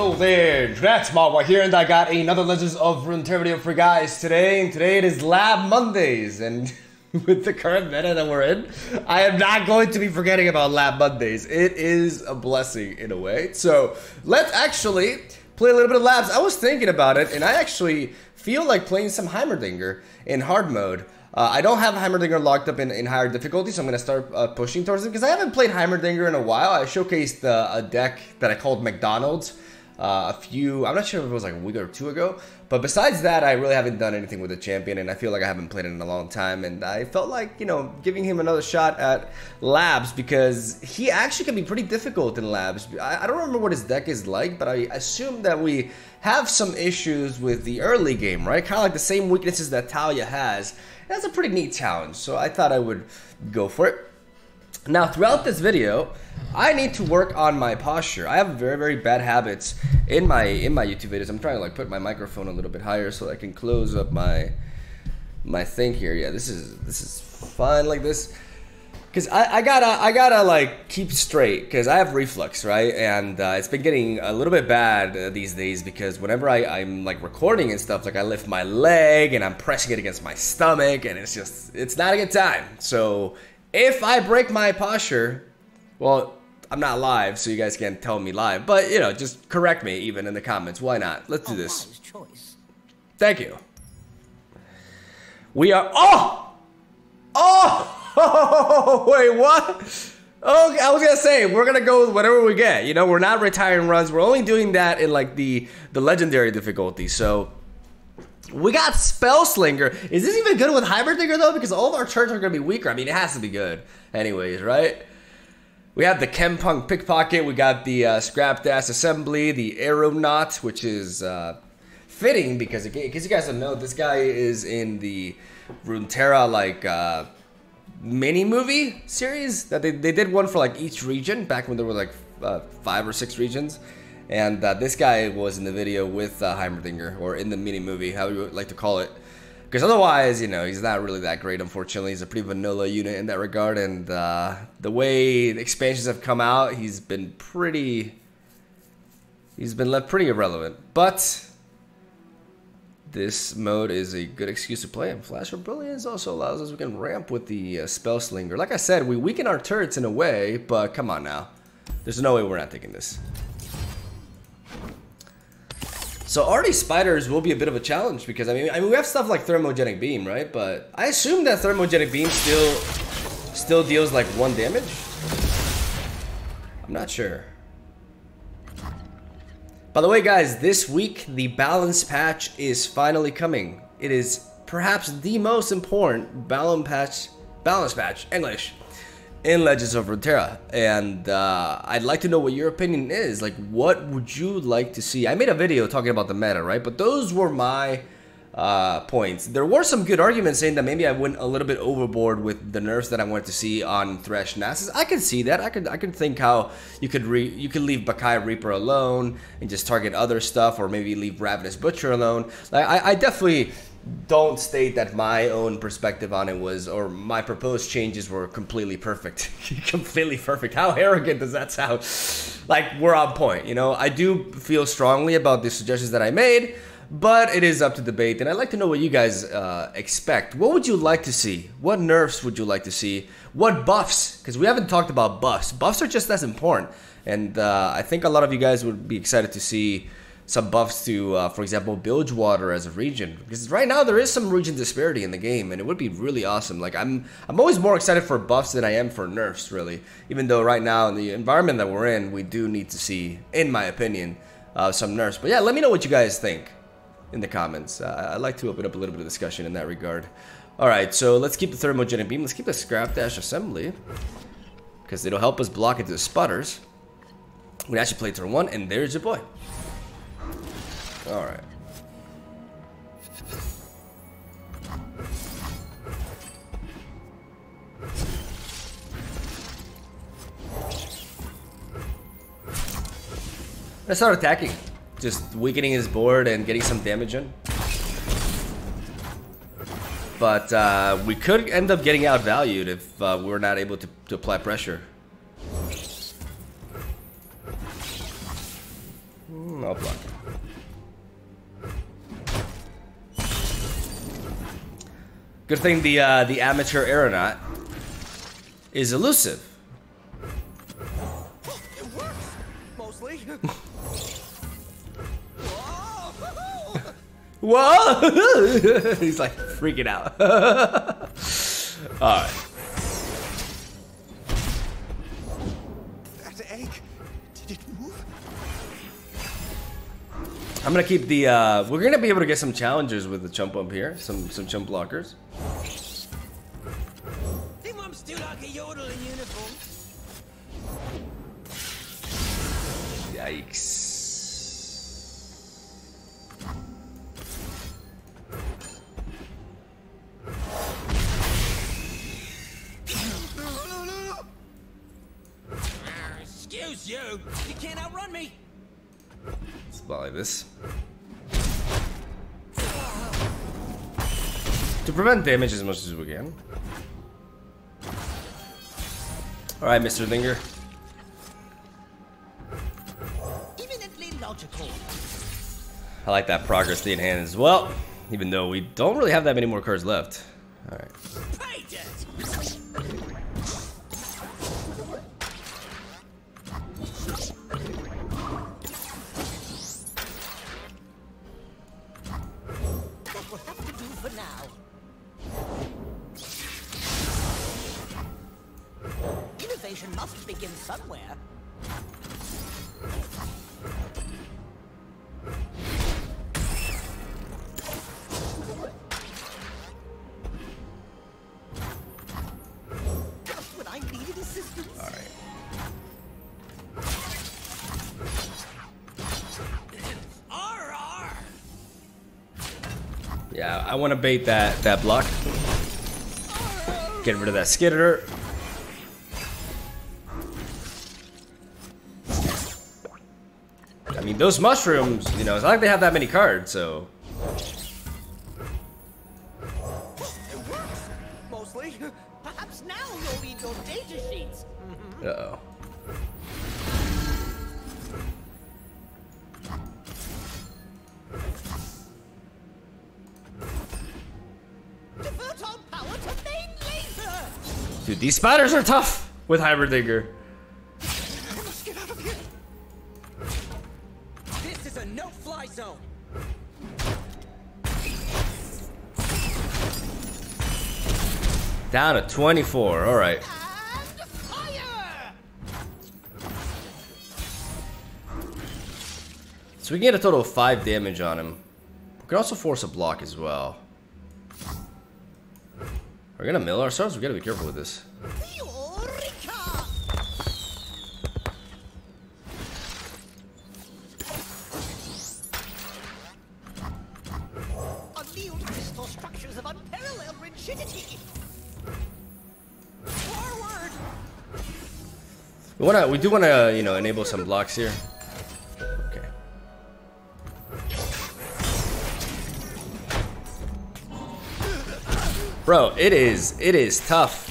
Hello there, that's Mogwai here, and I got another Legends of Runeterra video for guys today, and today it is Lab Mondays, and with the current meta that we're in, I am not going to be forgetting about Lab Mondays. It is a blessing in a way, so let's actually play a little bit of labs. I was thinking about it, and I actually feel like playing some Heimerdinger in hard mode. I don't have Heimerdinger locked up in higher difficulty, so I'm going to start pushing towards it, because I haven't played Heimerdinger in a while. I showcased a deck that I called McDonald's I'm not sure if it was like a week or two ago, but besides that, I really haven't done anything with the champion, and I feel like I haven't played it in a long time, and I felt like, you know, giving him another shot at labs, because he actually can be pretty difficult in labs. I don't remember what his deck is like, but I assume that we have some issues with the early game, right? Kind of like the same weaknesses that Talia has. That's a pretty neat challenge, so I thought I would go for it. Now, throughout this video, I need to work on my posture. I have very, very bad habits in my YouTube videos. I'm trying to like put my microphone a little bit higher so I can close up my thing here. Yeah, this is fine like this, because I gotta like keep straight, because I have reflux, right? And it's been getting a little bit bad these days, because whenever I'm like recording and stuff, like I lift my leg and I'm pressing it against my stomach, and it's not a good time. So if I break my posture, well, I'm not live, so you guys can't tell me live, but you know, just correct me even in the comments. Why not? Let's do this. Thank you. We are Oh, wait, what? Okay, I was gonna say, we're gonna go with whatever we get. You know, we're not retiring runs. We're only doing that in like the legendary difficulty. So we got Spellslinger. Is this even good with Heimerdinger though? Because all of our turns are gonna be weaker. I mean, it has to be good anyways, right? We have the Chempunk Pickpocket. We got the Scrap Dash Assembly, the Aeronaut, which is fitting, because in case you guys don't know, this guy is in the Runeterra like mini movie series that they did one for like each region back when there were like 5 or 6 regions, and this guy was in the video with Heimerdinger, or in the mini movie, how you would like to call it, because otherwise, you know, he's not really that great, unfortunately. He's a pretty vanilla unit in that regard, and the way the expansions have come out, he's been left pretty irrelevant. But this mode is a good excuse to play him. Flash of Brilliance also allows us, we can ramp with the Spellslinger. Like I said, we weaken our turrets in a way, but come on now. There's no way we're not taking this. So already spiders will be a bit of a challenge, because I mean we have stuff like thermogenic beam, right? But I assume that thermogenic beam still deals like 1 damage. I'm not sure. By the way, guys, this week, the balance patch is finally coming. It is perhaps the most important balance patch, English, in Legends of Runeterra. And I'd like to know what your opinion is. Like, what would you like to see? I made a video talking about the meta, right? But those were my points. There were some good arguments saying that maybe I went a little bit overboard with the nerfs that I wanted to see on Thresh Nasus. I could see that. I could think how you could leave Bakai Reaper alone and just target other stuff, or maybe leave Ravenous Butcher alone. Like, I definitely don't state that my own perspective on it was, or my proposed changes were completely perfect. Completely perfect. How arrogant does that sound? Like, we're on point, you know? I do feel strongly about the suggestions that I made, but it is up to debate, and I'd like to know what you guys expect. What would you like to see? What nerfs would you like to see? What buffs? Because we haven't talked about buffs. Buffs are just as important, and I think a lot of you guys would be excited to see some buffs to, for example, Bilgewater as a region, because right now there is some region disparity in the game, and it would be really awesome. Like, I'm always more excited for buffs than I am for nerfs, really. Even though right now in the environment that we're in, we do need to see, in my opinion, some nerfs. But yeah, let me know what you guys think in the comments. I'd like to open up a little bit of discussion in that regard. Alright, so let's keep the thermogenic beam. Let's keep the Scrap Dash Assembly, because it'll help us block into the sputters. We actually play turn 1, and there's your boy. Alright. Let's start attacking. Just weakening his board and getting some damage in. But we could end up getting outvalued if we're not able to apply pressure. No luck. Good thing the amateur aeronaut is elusive. It works, mostly. Whoa! He's like freaking out. All right. I'm gonna keep the, we're gonna be able to get some challengers with the chump up here, some chump blockers. Think I'm still like a yodel in uniform. Yikes. No. Excuse you, you can't outrun me. Let's volley this. To prevent damage as much as we can. Alright, Mr. Linger. Eminently logical. I like that Progress Day in hand as well. Even though we don't really have that many more cards left. Alright. I want to bait that block. Get rid of that skitterer. I mean, those mushrooms, you know, it's not like they have that many cards, so. It works, mostly. Perhaps now you'll read your data sheets. Uh-oh. Dude, these spiders are tough with Heimerdinger. Let's get out of here. This is a no-fly zone. Down to 24. All right. And fire. So we can get a total of 5 damage on him. We can also force a block as well. We're gonna mill ourselves? We gotta be careful with this. We do wanna, you know, enable some blocks here. Bro, it is tough.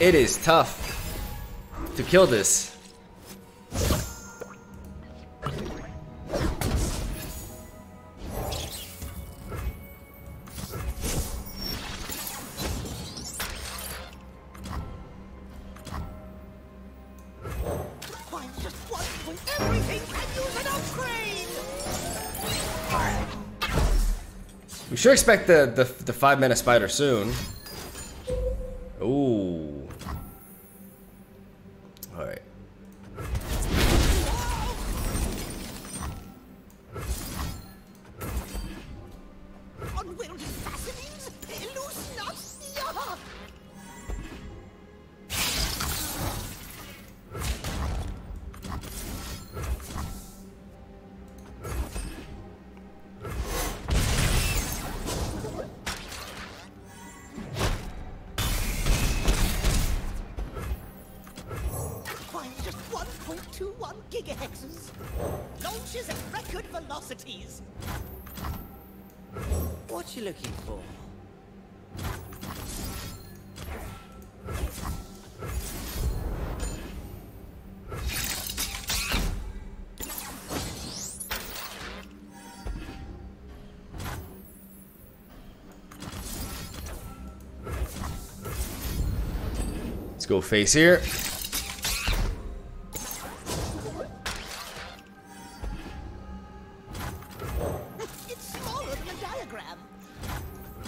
It is tough to kill this. We should expect the 5-mana spider soon. Ooh. Alright. What you looking for? Let's go face here. It's smaller than a diagram.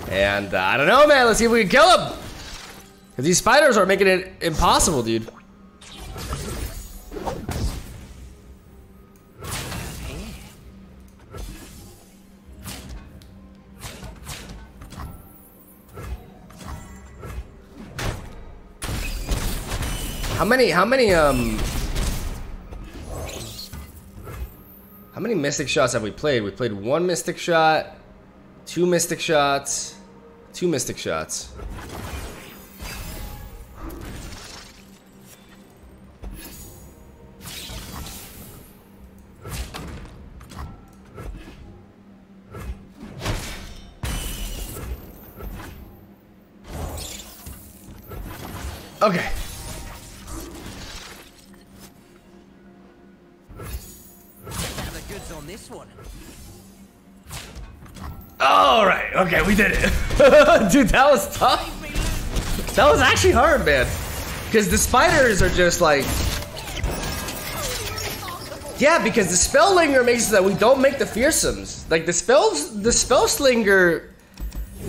And I don't know, man. Let's see if we can kill him. Cause these spiders are making it impossible, dude. How many Mystic Shots have we played? We played one Mystic Shot, two Mystic Shots, two Mystic Shots. Okay. Okay, we did it. Dude, that was tough. That was actually hard, man. Because the spiders are just like... Yeah, because the Spellslinger makes it that we don't make the fearsomes. Like, the Spellslinger,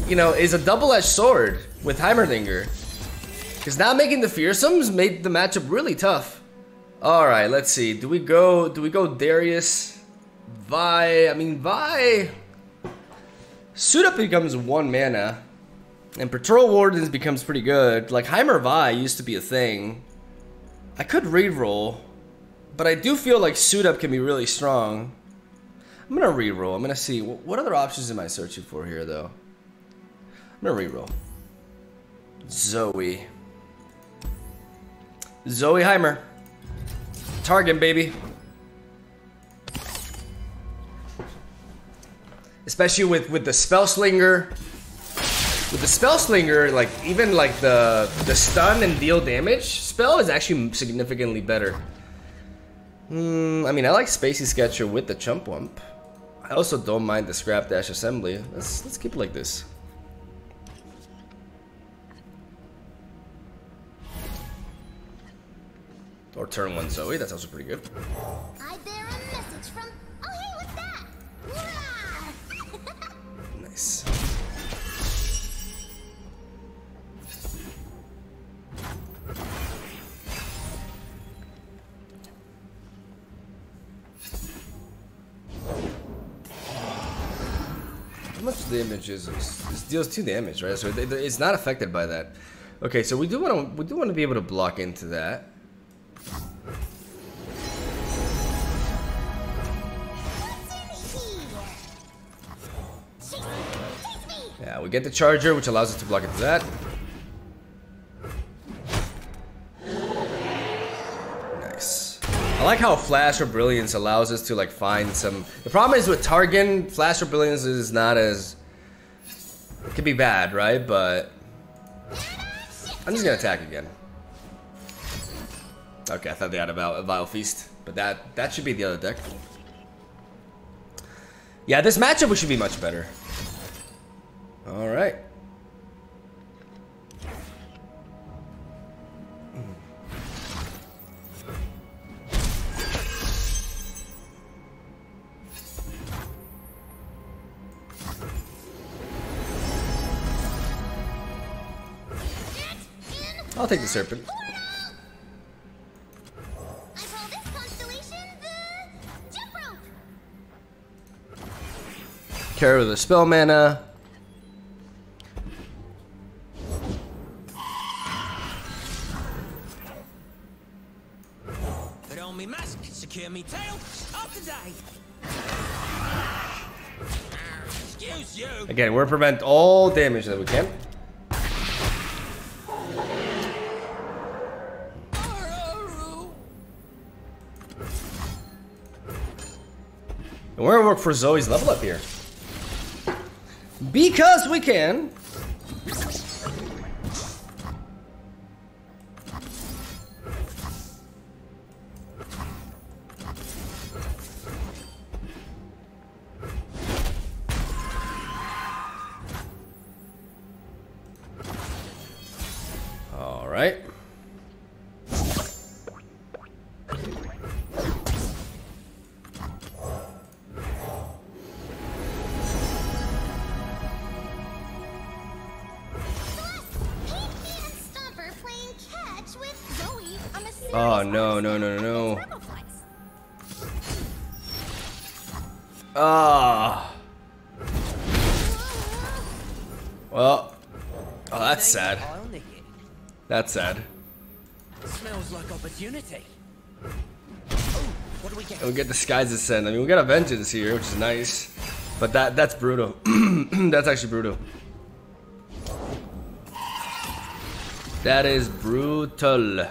you know, is a double-edged sword with Heimerdinger. Because not making the fearsomes made the matchup really tough. Alright, let's see. Do we go Darius? Vi? I mean, Vi... Suit-Up becomes 1 mana, and Patrol Wardens becomes pretty good. Like, Heimer Vi used to be a thing. I could reroll, but I do feel like Suit-Up can be really strong. I'm gonna reroll. I'm gonna see what other options am I searching for here, though. I'm gonna reroll. Zoe. Zoe Heimer. Target, baby. Especially with the Spellslinger. With the Spellslinger, like, even like the stun and deal damage spell is actually significantly better. I mean, I like Spacey Sketcher with the Chump Wump. I also don't mind the Scrap Dash Assembly. Let's keep it like this. Or turn 1 Zoe, that's also pretty good. I bear a message from... Oh, hey, what's that? Whoa! How much damage is this? This deals 2 damage, right? So it's not affected by that. Okay, so we do want to be able to block into that. Yeah, we get the charger, which allows us to block into that. Nice. I like how Flash of Brilliance allows us to like find some... The problem is with Targan, Flash of Brilliance is not as... It could be bad, right? But... I'm just gonna attack again. Okay, I thought they had a Vile Feast. But that should be the other deck. Yeah, this matchup should be much better. All right. I'll take the serpent. Carry the spell mana. Me tail up today. Again, we're prevent all damage that we can. And we're gonna work for Zoe's level up here. Because we can. Oh no, no, no, no, no. Ah. Well. Oh, that's sad. That's sad. Smells like opportunity. What do we get? We'll get Disguise Ascend. I mean, we got a Vengeance here, which is nice. But that's brutal. That's actually brutal. That is brutal.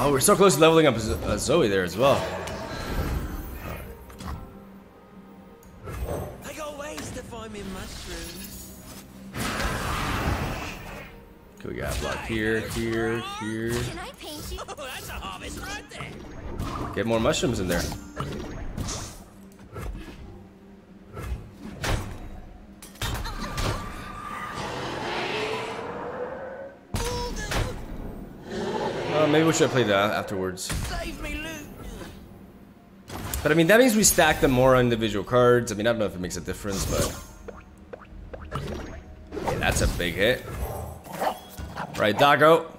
Oh, we're so close to leveling up Zoe there as well. I got ways to find me mushrooms. Okay, we got block here, here, here. Can I paint you? Oh, that's a harvest right there. Get more mushrooms in there. Maybe we should play that afterwards. But I mean, that means we stack them more on individual cards. I mean, I don't know if it makes a difference, but yeah, that's a big hit. Right, Doggo.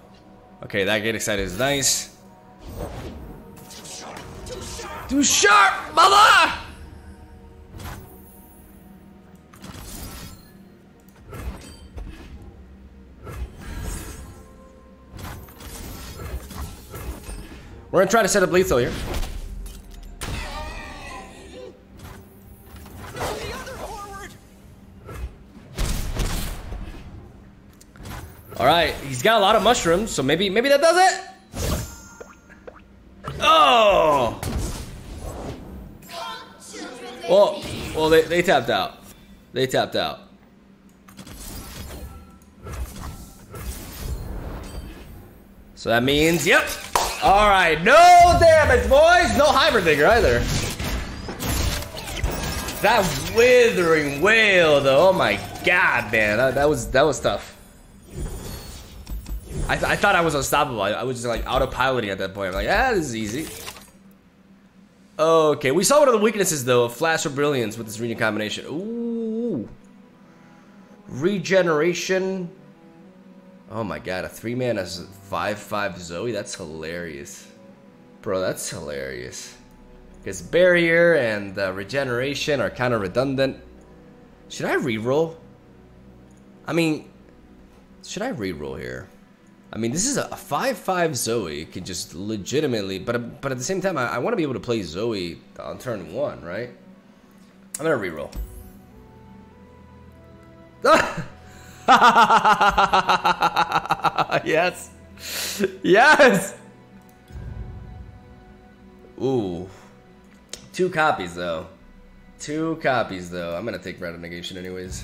Okay, that Gate Excited is nice. Too sharp, mother! We're gonna try to set up lethal here. Alright, he's got a lot of mushrooms, so maybe that does it? Oh! Well, they tapped out. They tapped out. So that means, yep! All right, no damage, boys. No Heimerdinger either. That withering wail, though. Oh my god, man, that was tough. I thought I was unstoppable. I was just like autopiloting at that point. I'm like, ah, this is easy. Okay, we saw one of the weaknesses though of Flash of Brilliance with this Renew combination. Ooh, Regeneration. Oh my god, a 3-man has 5/5 Zoe? That's hilarious. Bro, that's hilarious. Because Barrier and Regeneration are kind of redundant. Should I reroll? I mean, should I reroll here? I mean, this is a 5/5 Zoe. It can just legitimately, but at the same time, I want to be able to play Zoe on turn 1, right? I'm going to reroll. Ah! Yes. Yes. Ooh. 2 copies though. 2 copies though. I'm gonna take Round of Negation anyways.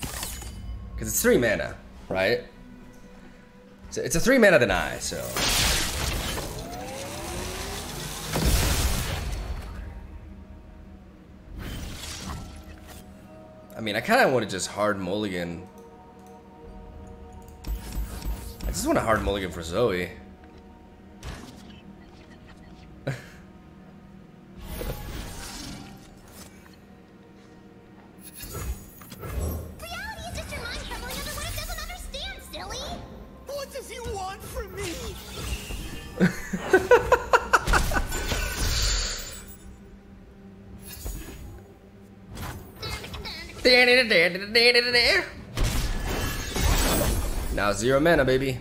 Cause it's 3 mana, right? So it's a 3 mana deny, so. I mean, I kind of want to just hard mulligan. I just want to hard mulligan for Zoe. Now 0 mana, baby.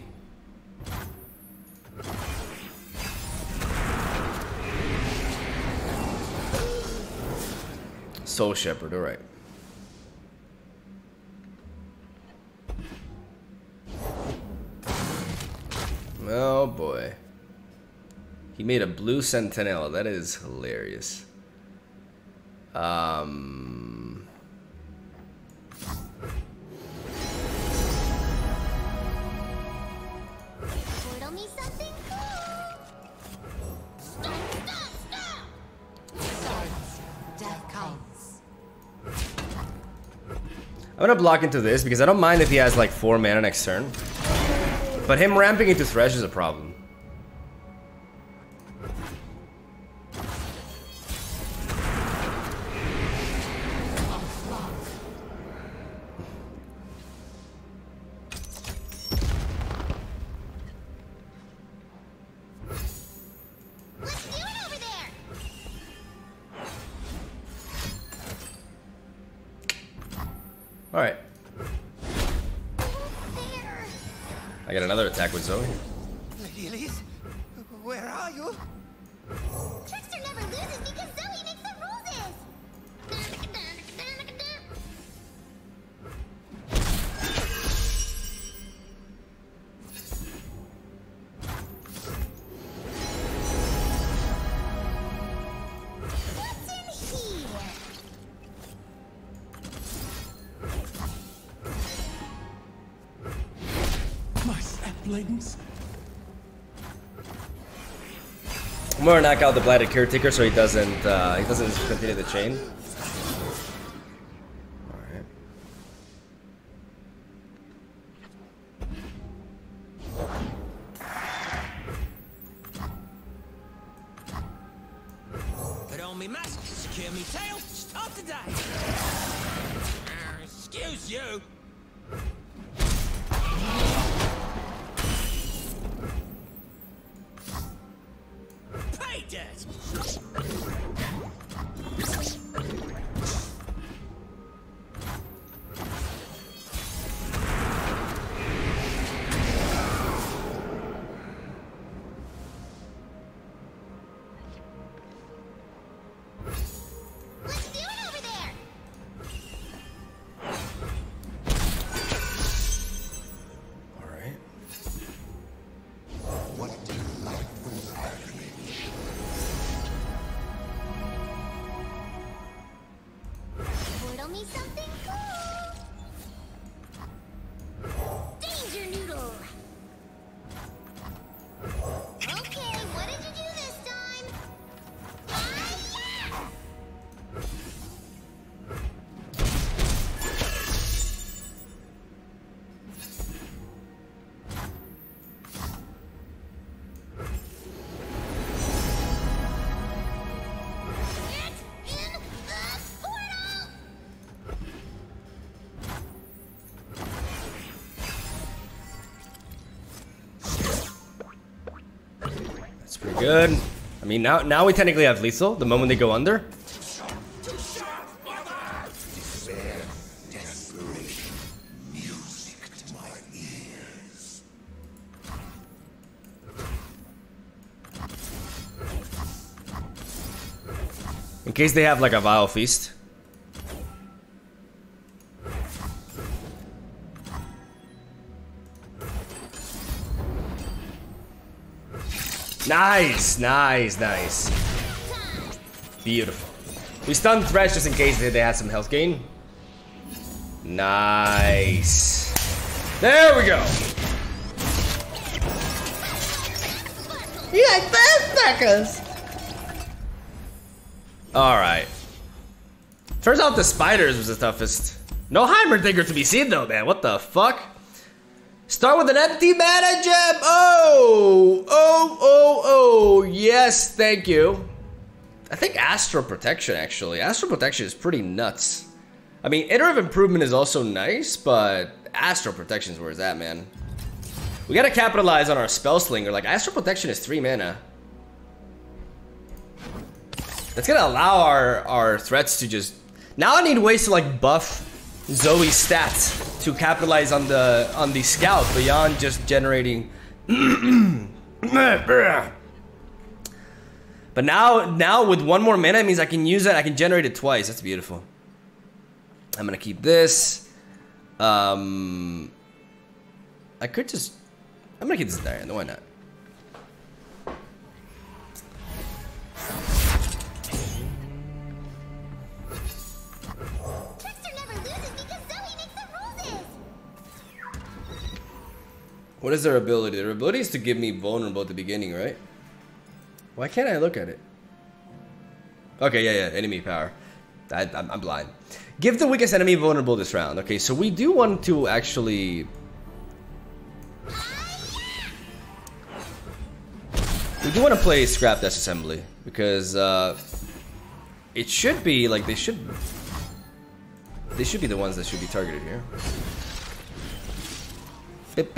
Soul Shepherd, all right. Oh boy. He made a blue sentinel. That is hilarious. I'm gonna block into this because I don't mind if he has like 4 mana next turn. But him ramping into Thresh is a problem. Alright. I got another attack with Zoe. Ladies, where are you? Trickster never loses because Zoe makes the roses! I'm gonna knock out the Bladed Caretaker so he doesn't continue the chain. Alright. Put on me mask, secure me tail, start today. Excuse you. Good. I mean, now we technically have lethal the moment they go under. In case they have like a vile feast. Nice, nice, nice. Beautiful. We stunned Thresh just in case they had some health gain. Nice. There we go. You like fast suckers. Alright. Turns out the spiders was the toughest. No Heimerdinger to be seen though, man. What the fuck? Start with an empty mana gem! Oh! Oh, oh, oh! Yes, thank you. I think Astral Protection, actually. Astral Protection is pretty nuts. I mean, Iterative Improvement is also nice, but Astral Protection is where it's at, man. We gotta capitalize on our Spellslinger. Like, Astral Protection is 3 mana. That's gonna allow our threats to just... Now I need ways to, like, buff Zoe's stats to capitalize on the scout beyond just generating. But now with one more mana, it means I can use it. I can generate it twice. That's beautiful. I'm gonna keep this. I'm gonna keep this there. No, why not? What is their ability? Their ability is to give me vulnerable at the beginning, right? Why can't I look at it? Okay, yeah, enemy power. I'm blind. Give the weakest enemy vulnerable this round. Okay, so we do want to actually... We do want to play Scrap Dash Assembly, because it should be, like, they should be the ones that should be targeted here. If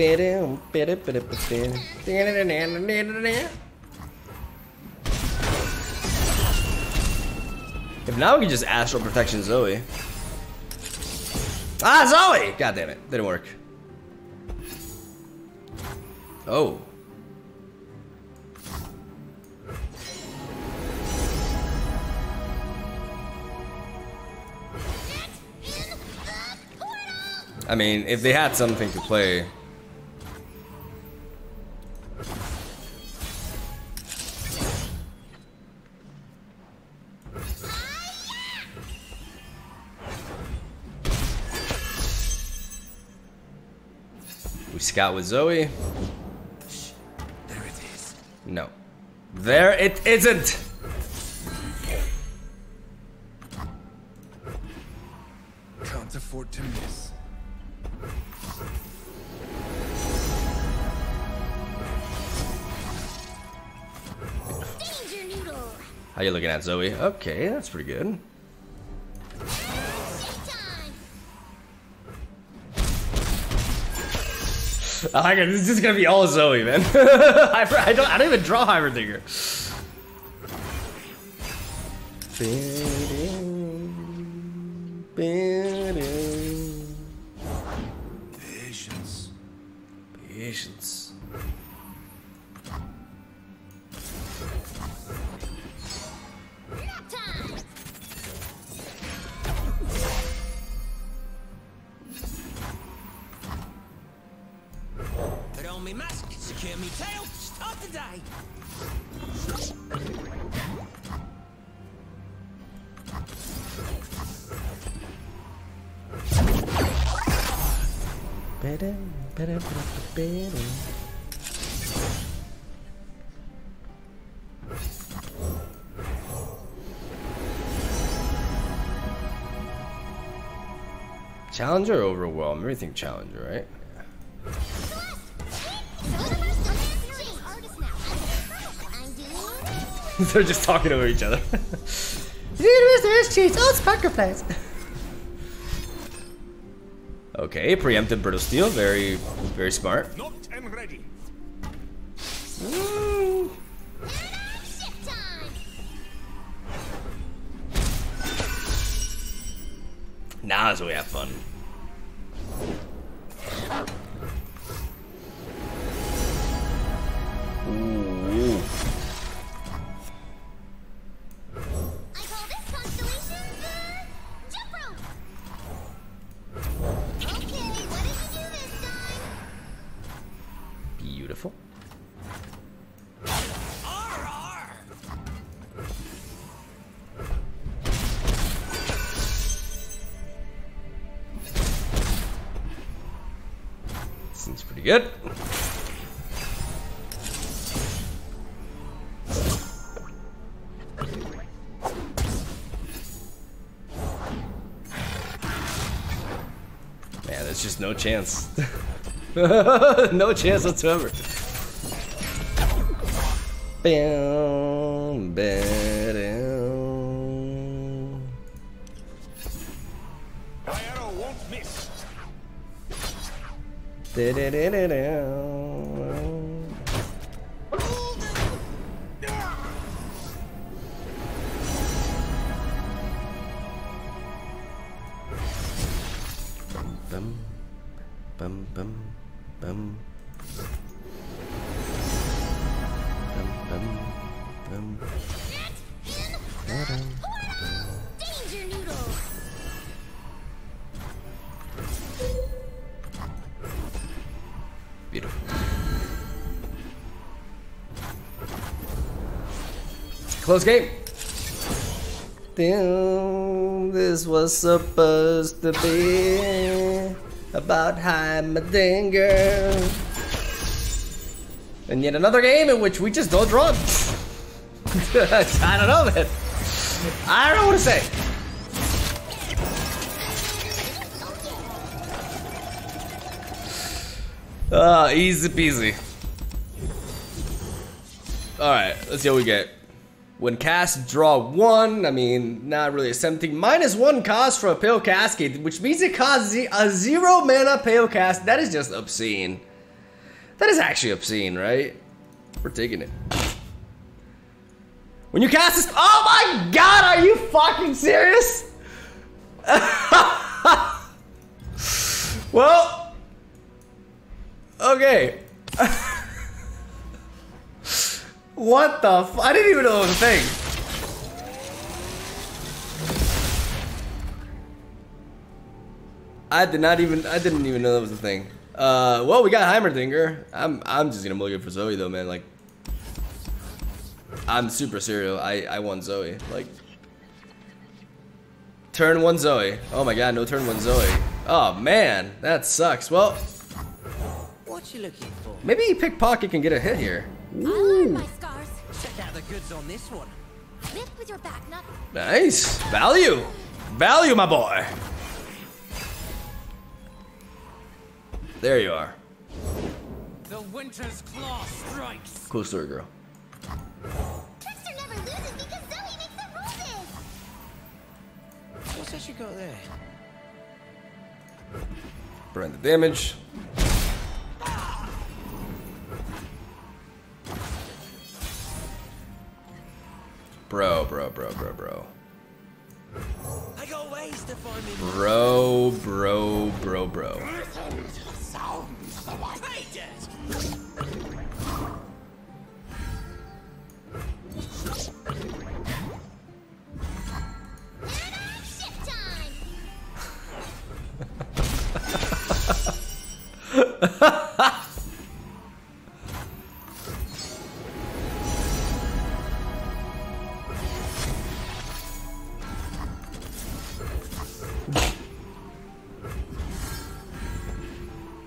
now we can just Astral Protection Zoe. Ah, Zoe! God damn it. Didn't work. Oh. I mean, if they had something to play. We scout with Zoe. There it is. No. There it isn't! Can't afford to miss. How you looking at, Zoe? Okay, that's pretty good. Oh my god, this is just gonna be all Zoe, man. I don't even draw Heimerdinger. Patience. Challenger or overwhelm? Everything challenger, right? They're just talking over each other. Okay, preemptive brittle steel, very smart. Locked and ready. Woo. Now that's when we have fun. Good. Man, there's just no chance. No chance whatsoever. Bam, bam. My arrow won't miss. Close game. Damn, this was supposed to be about Heimerdinger. And yet another game in which we just don't draw. I don't know, man. I don't know what to say. Ah, easy peasy. Alright, let's see what we get. When cast, draw one. I mean, not really attempting. Minus one cost for a pale cascade, which means it costs a 0 mana pale cast. That is just obscene. That is actually obscene, right? We're taking it. When you cast this, oh my god, are you fucking serious? Well, okay. What the f- I didn't even know it was a thing. I didn't even know that was a thing. Well, we got Heimerdinger. I'm just gonna look it for Zoe though, man. Like, I'm super serial. I want Zoe. Like, turn one Zoe. Oh my god, no turn one Zoe. Oh man, that sucks. Well, what you looking for? Maybe Pickpocket can get a hit here. Ooh. Check out the goods on this one. Lift with your back, not... Nice value, my boy. There you are. The winter's claw strikes. Cool story, girl. Trickster never loses because Zoe makes the roses. What's that you got there? Burn the damage. Bro. I got ways to find me. Bro.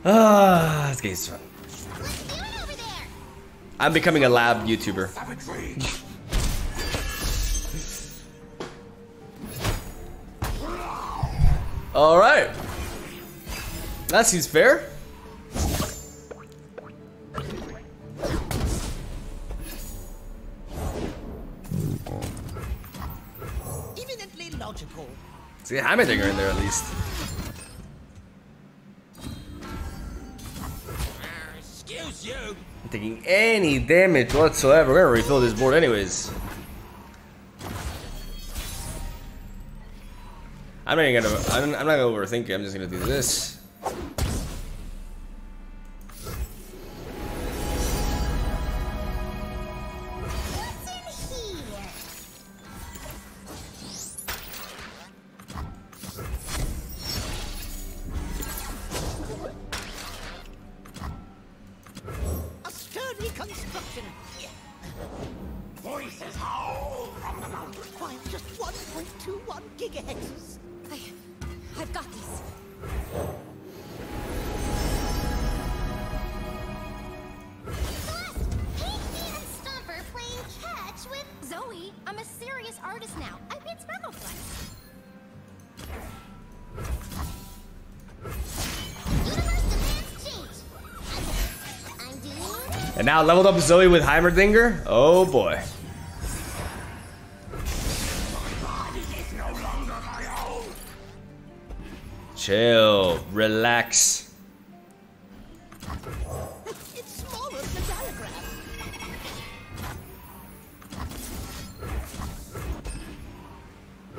Ah, this game's fun. I'm becoming a lab YouTuber. All right, that seems fair. Eminently logical. See, Heimerdinger in there at least. Excuse you. I'm taking any damage whatsoever. We're gonna refill this board anyways. I'm not gonna overthink it. I'm just gonna do this. And now leveled up Zoe with Heimerdinger. Oh boy. Chill, relax. It's smaller than the diagram.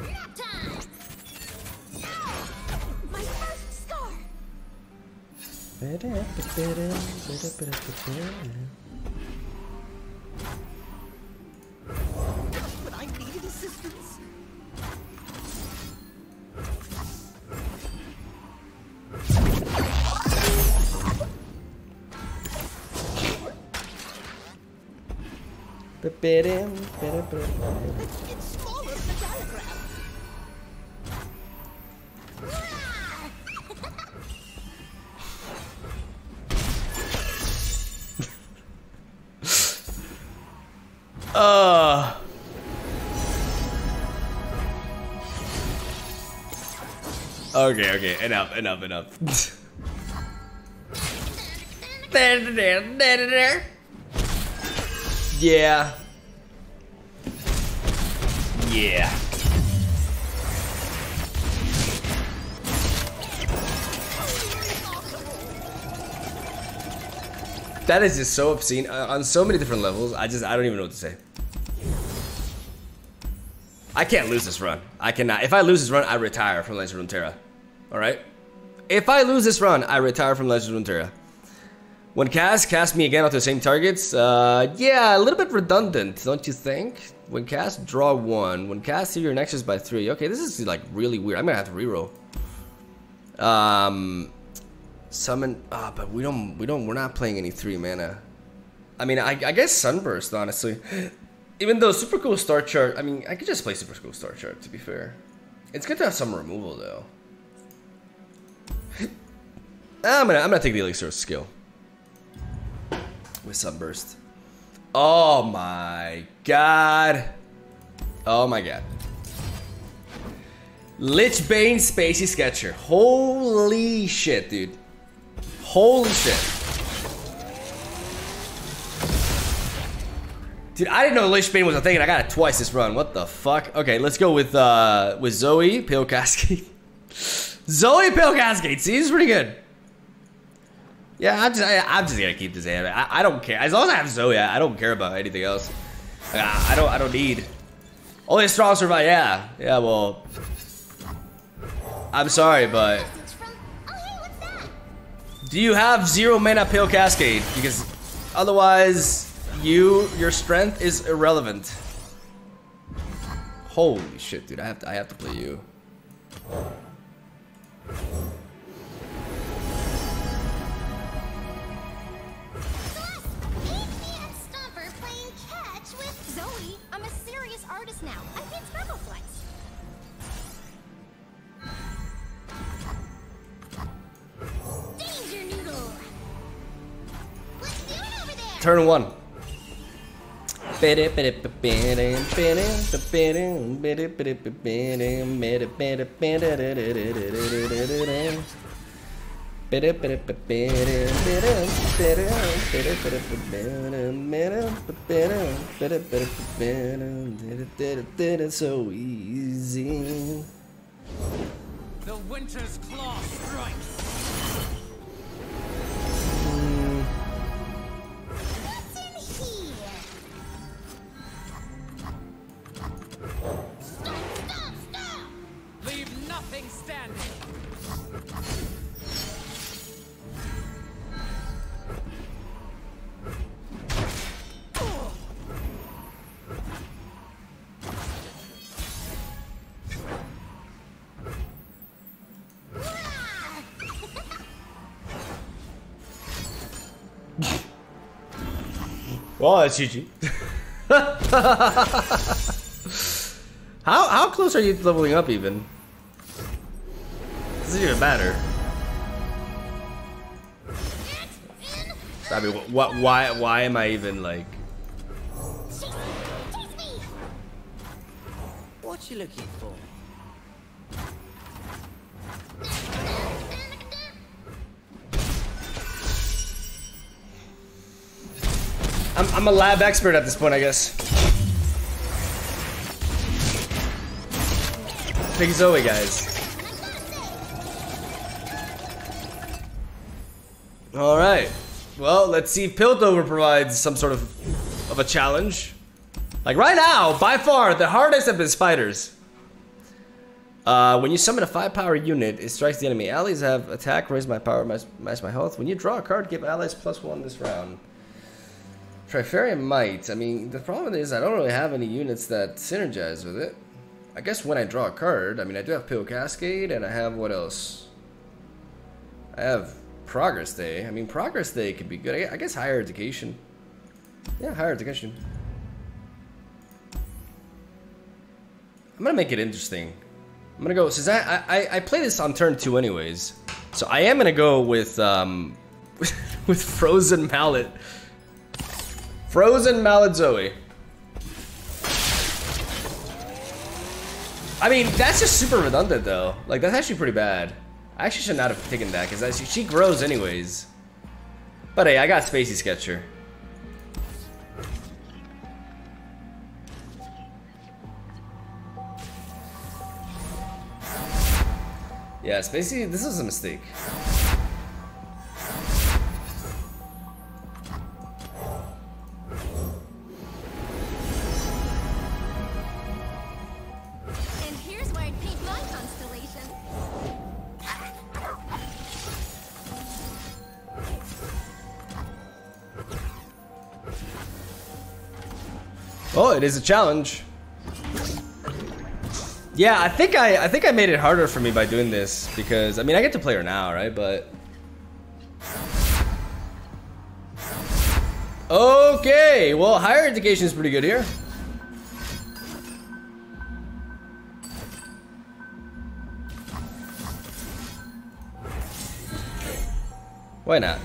Nap time. No, my first scar. It's smaller than the diagram. Okay, enough. Yeah. That is just so obscene on so many different levels. I don't even know what to say. I can't lose this run. I cannot. If I lose this run, I retire from Legends of Runeterra. All right? If I lose this run, I retire from Legends of Runeterra. When cast me again onto the same targets. Yeah, a little bit redundant, don't you think? When cast, draw one. When cast, your next is by 3. Okay, this is like really weird. I'm gonna have to reroll. Summon. Ah, but we're not playing any 3 mana. I mean, I guess Sunburst, honestly. Even though Super Cool Star Chart, I mean, I could just play Super Cool Star Chart, to be fair. It's good to have some removal, though. I'm gonna take the Elixir skill. With Sunburst. Oh my god. Oh my god. Lichbane Spacey Sketcher. Holy shit, dude. Holy shit. Dude, I didn't know Lichbane was a thing and I got it twice this run. What the fuck? Okay, let's go with Zoe, Pale Cascade. Zoe, Pale Cascade. See, this is pretty good. Yeah, I'm just gonna keep this anime. I don't care. As long as I have Zoe, I don't care about anything else. I don't need. Only a strong survive. Yeah. Yeah, well. I'm sorry, but. Do you have 0 mana Pale Cascade? Because otherwise. Your strength is irrelevant. Holy shit, dude! I have to play you. Turn 1. So easy. The winter's claw strikes. Well, that's GG. How close are you to leveling up even? Doesn't even matter. I mean, what? Why am I even like? What you looking for? I'm a lab expert at this point, I guess. Big Zoe, guys. All right. Well, let's see if Piltover provides some sort of a challenge. Like right now, by far the hardest of his fighters. When you summon a 5-power unit, it strikes the enemy. Allies have attack, raise my power, match my health. When you draw a card, give allies +1 this round. Trifarian might. I mean, the problem is I don't really have any units that synergize with it. I guess when I draw a card, I mean, I do have Pale Cascade, and I have what else? I have Progress Day. I mean, Progress Day could be good. I guess Higher Education. Yeah, Higher Education. I'm gonna make it interesting. I'm gonna go, since I play this on turn 2 anyways, so I am gonna go with with Frozen Mallet. Frozen Mallet Zoe. I mean, that's just super redundant though. Like, that's actually pretty bad. I actually should not have taken that because she grows anyways. But hey, I got Spacey Sketcher. Yeah, Spacey, this is a mistake. Oh, it is a challenge. Yeah, I think I made it harder for me by doing this because I mean I get to play her now, right? But okay, well higher education is pretty good here. Why not?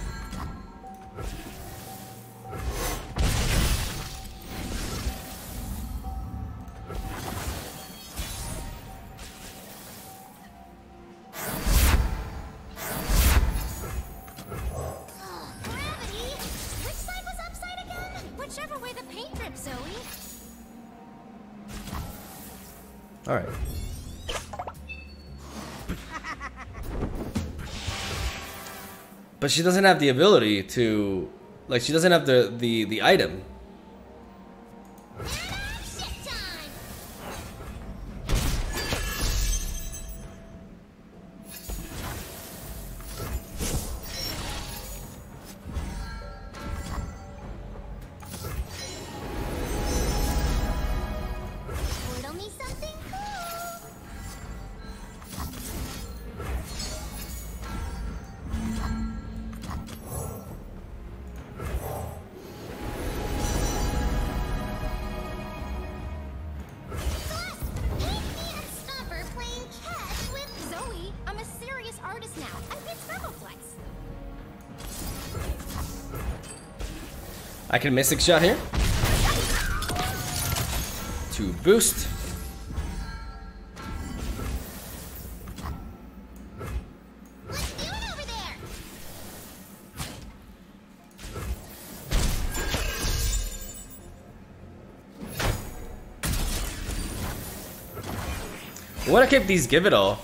But she doesn't have the ability to, like, she doesn't have the item. I can Mystic Shot here to boost. Let's do it over there. We want to keep these give it all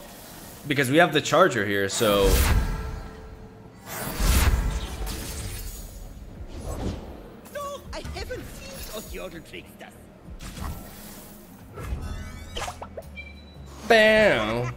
because we have the charger here, so. Bam! I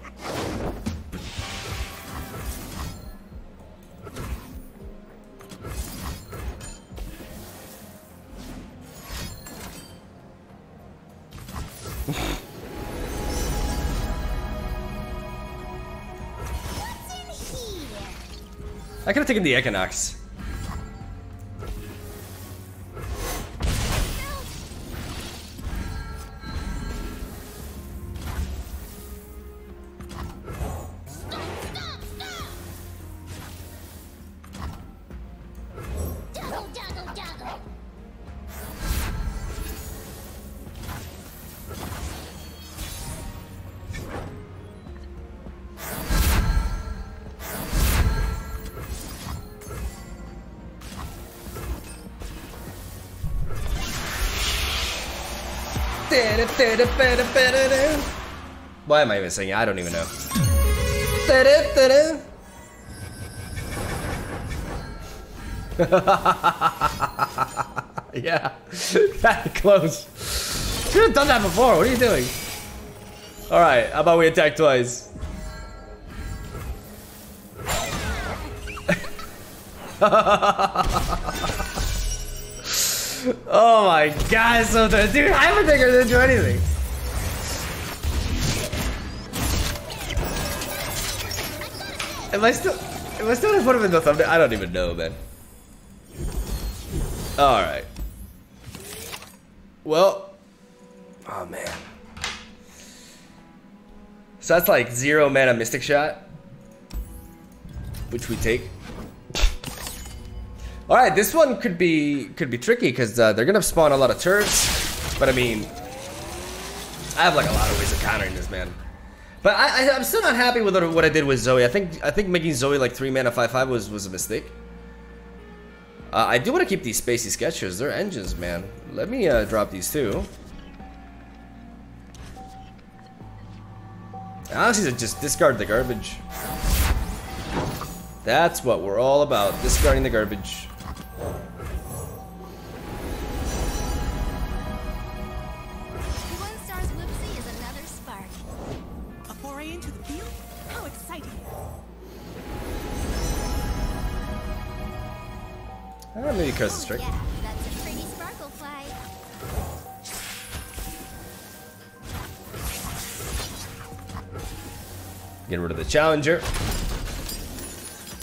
could have taken the equinox. Why am I even singing? I don't even know. Yeah, that close. Should have done that before. What are you doing? All right, how about we attack twice? Oh my god, so the dude Heimerdinger didn't do anything. Am I still in front of him in the thumbnail? I don't even know, man. Alright. Well, oh man. So that's like 0 mana Mystic Shot, which we take. All right, this one could be tricky because they're gonna spawn a lot of turrets. But I mean, I have like a lot of ways of countering this, man. But I'm still not happy with what I did with Zoe. I think making Zoe like 3 mana 5/5 was a mistake. I do want to keep these Spacey Sketchers. They're engines, man. Let me drop these too. I honestly just discard the garbage. That's what we're all about, discarding the garbage. Maybe curse the strike. Yeah, that's a pretty sparkle fly. Get rid of the Challenger.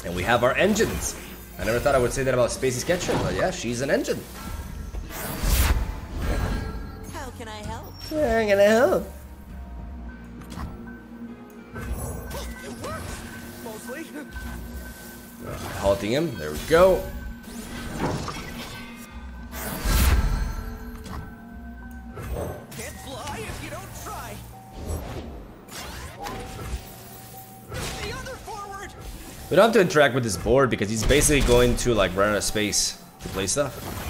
And we have our engines. I never thought I would say that about Spacey Sketcher, but yeah, she's an engine. How can I help? Where can I help? It works, mostly. Halting him. There we go. Can't fly if you don't try. The other forward. We don't have to interact with this board because he's basically going to like run out of space to play stuff.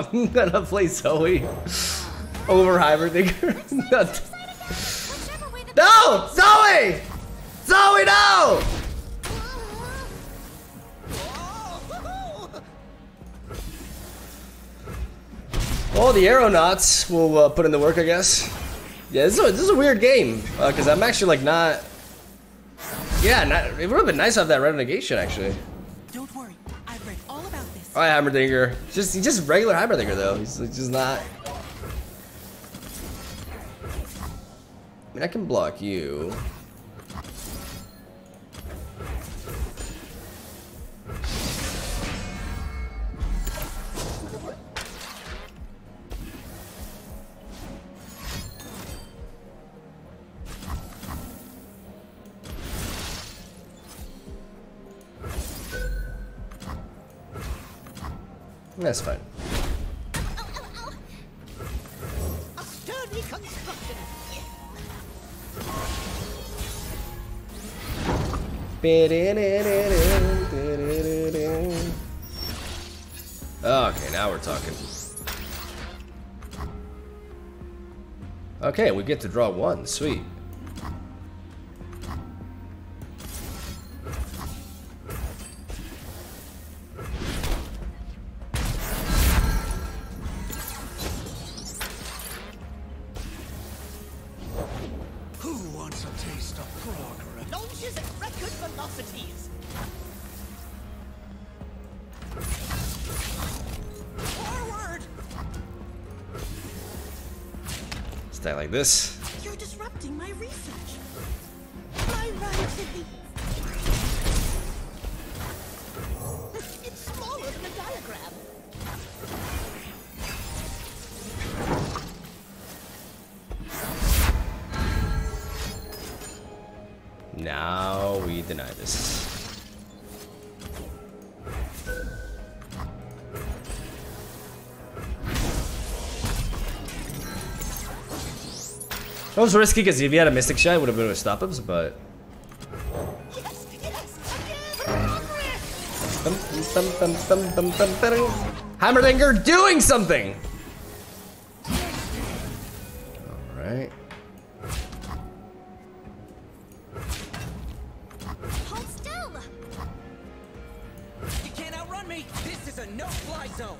I'm gonna play Zoe over Heimerdinger. No! Zoe! Zoe, no! Well, the aeronauts will put in the work, I guess. Yeah, this is a weird game. Because I'm actually like not... Yeah, it would have been nice to have that Regeneration, actually. Alright, Heimerdinger. He's just regular Heimerdinger though. He's just not. I mean, I can block you. That's fine. Okay, now we're talking. Okay, we get to draw one. Sweet. This. You're disrupting my research. My ride should be... It's smaller than a diagram. Now we deny this. That was risky because if he had a Mystic Shot, it would have been able to stop him, but... Heimerdinger doing something! Alright. Hold still! You can't outrun me! This is a no-fly zone!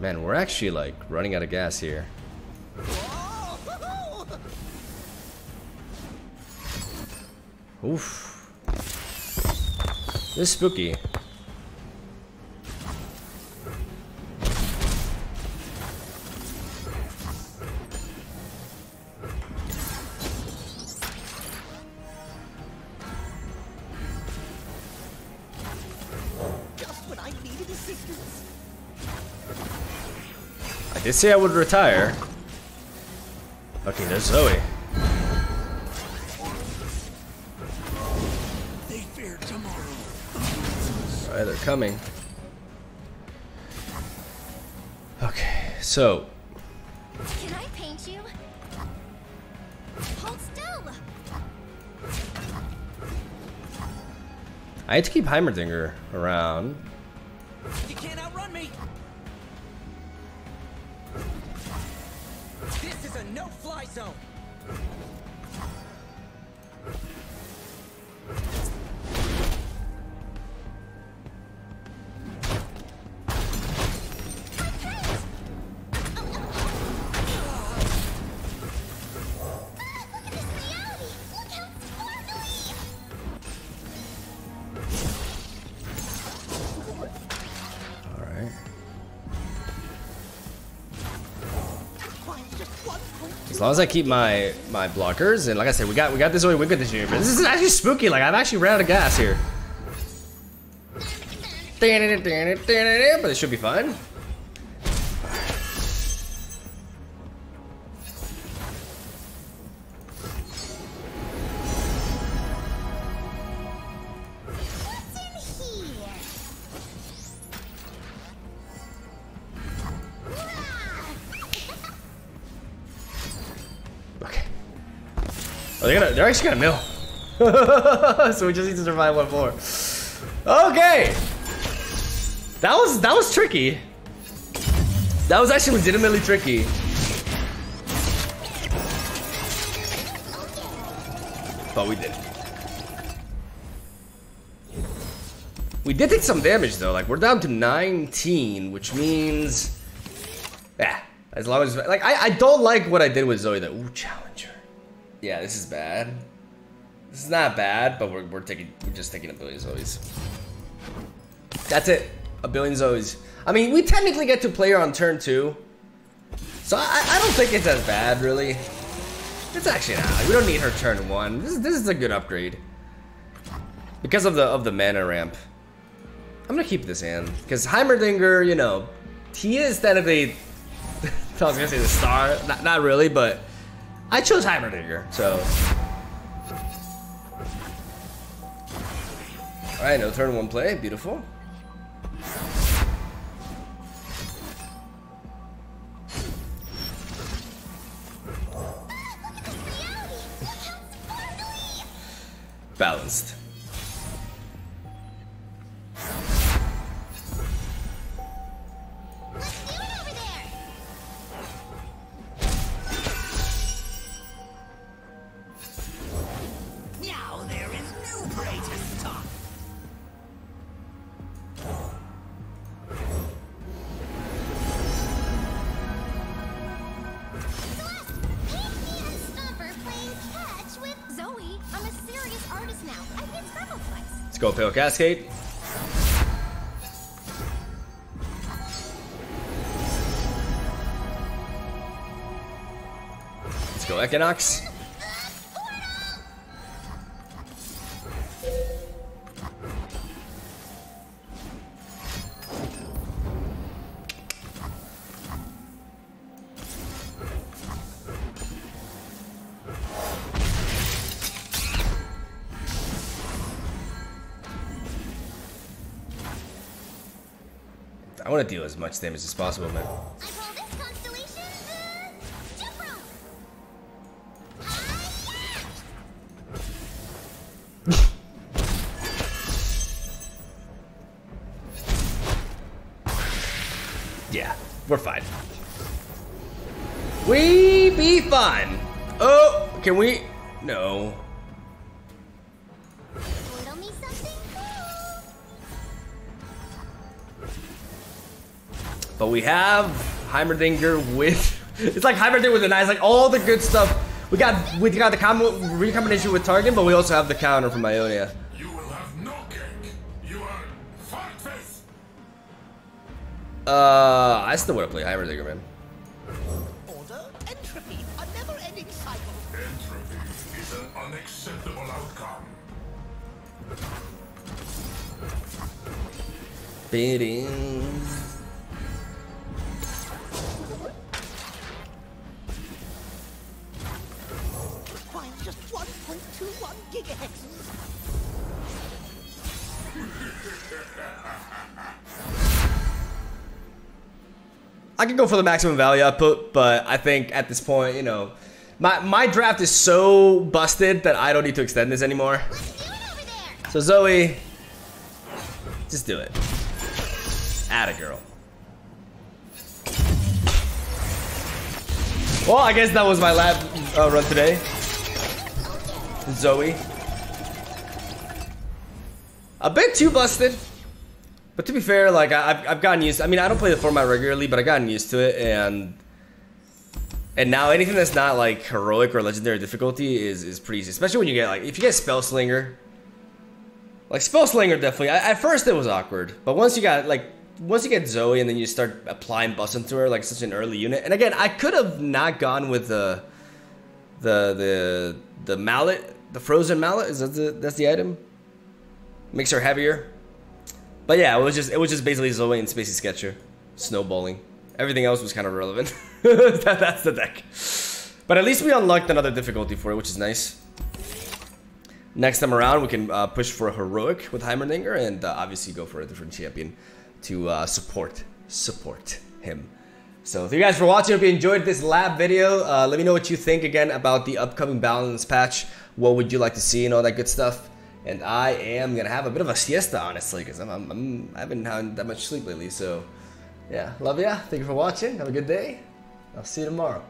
Man, we're actually like running out of gas here. Oof. This is spooky. I did say I would retire. Okay, there's Zoe. Alright, they're coming. Okay, so. Can I paint you? Hold still. I had to keep Heimerdinger around. You can't outrun me. This is a no-fly zone. As long as I keep my blockers, and like I said, we got this way, we got this year, but this is actually spooky. Like, I've actually ran out of gas here. But it should be fine. Oh, they're actually gonna mill. So we just need to survive one floor. Okay. That was tricky. That was actually legitimately tricky. But we did it. We did take some damage though. Like, we're down to 19, which means, yeah. As long as, like, I don't like what I did with Zoe though. Ooh, challenger. Yeah, this is bad. This is not bad, but we're just taking a billion Zoes. That's it, a billion Zoes. I mean, we technically get to player on turn 2, so I don't think it's as bad, really. It's actually not. Like, we don't need her turn 1. This is a good upgrade because of the mana ramp. I'm gonna keep this in because Heimerdinger, you know, he is technically. I was gonna say the star, not really, but. I chose Heimerdinger, so. Alright, no turn 1 play, beautiful. Balanced. Go pale cascade. Let's go equinox. I want to deal as much damage as possible, man. Yeah, we're fine. We be fine. Oh, can we? No. But we have Heimerdinger with, it's like Heimerdinger with an eye, like all the good stuff. We got the combo recombination with Target, but we also have the counter from Ionia. You will have no cake. You are fight face. I still want to play Heimerdinger, man. Order, entropy, a never-ending cycle. Entropy is an unacceptable outcome. Beating. Just 1.21 gigahex. I could go for the maximum value output, but I think at this point, you know, my draft is so busted that I don't need to extend this anymore. What are you doing over there? So Zoe, just do it. Atta girl. Well, I guess that was my lab run today. Zoe. A bit too busted. But to be fair, like, I've gotten used to, I mean, I don't play the format regularly, but I've gotten used to it, and now anything that's not, like, heroic or legendary difficulty is pretty easy. Especially when you get, like, if you get Spellslinger. Like, Spellslinger definitely, at first it was awkward, but once you got, like, once you get Zoe and then you start applying buffs into her, like, such an early unit. And again, I could have not gone with the mallet, the Frozen Mallet, is that that's the item? Makes her heavier. But yeah, it was just basically Zoe and Spacey Sketcher snowballing. Everything else was kind of irrelevant. That's the deck. But at least we unlocked another difficulty for it, which is nice. Next time around, we can push for a heroic with Heimerdinger and obviously go for a different champion to support him. So thank you guys for watching. If you enjoyed this lab video, let me know what you think again about the upcoming balance patch. What would you like to see and all that good stuff. And I am gonna have a bit of a siesta, honestly, because I haven't had that much sleep lately. So yeah, love ya. Thank you for watching. Have a good day. I'll see you tomorrow.